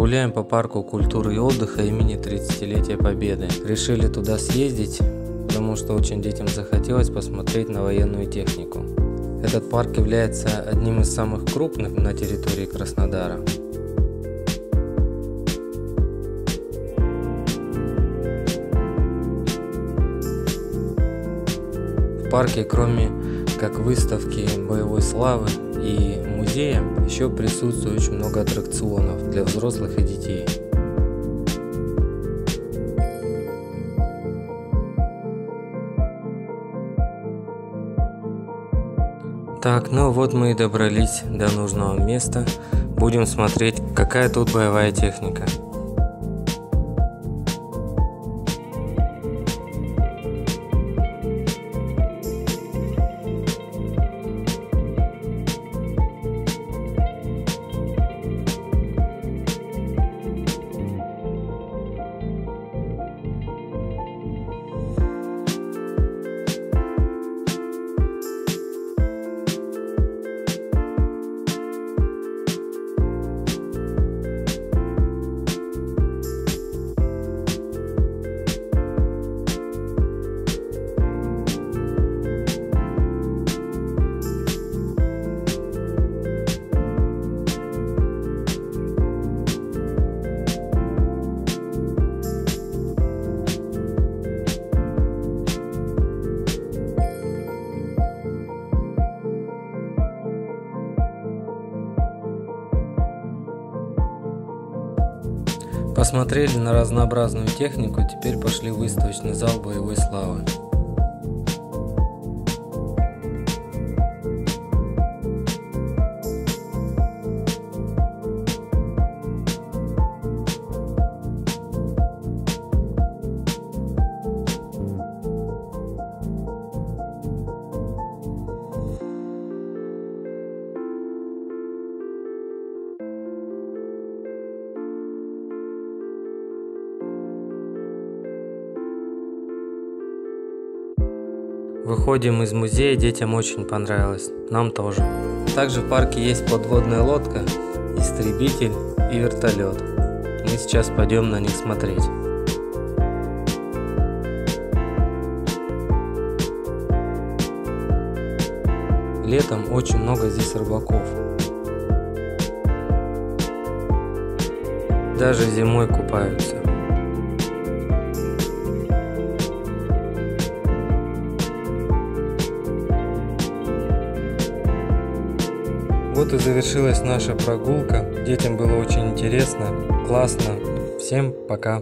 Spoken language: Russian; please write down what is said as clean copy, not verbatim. Гуляем по парку культуры и отдыха имени 30-летия Победы. Решили туда съездить, потому что очень детям захотелось посмотреть на военную технику. Этот парк является одним из самых крупных на территории Краснодара. В парке, кроме как выставки боевой славы и музея, еще присутствует очень много аттракционов для взрослых и детей. Так, ну вот мы и добрались до нужного места. Будем смотреть, какая тут боевая техника. Посмотрели на разнообразную технику, теперь пошли в выставочный зал боевой славы. Выходим из музея, детям очень понравилось, нам тоже. Также в парке есть подводная лодка, истребитель и вертолет. Мы сейчас пойдем на них смотреть. Летом очень много здесь рыбаков. Даже зимой купаются. Вот и завершилась наша прогулка. Детям было очень интересно, классно. Всем пока!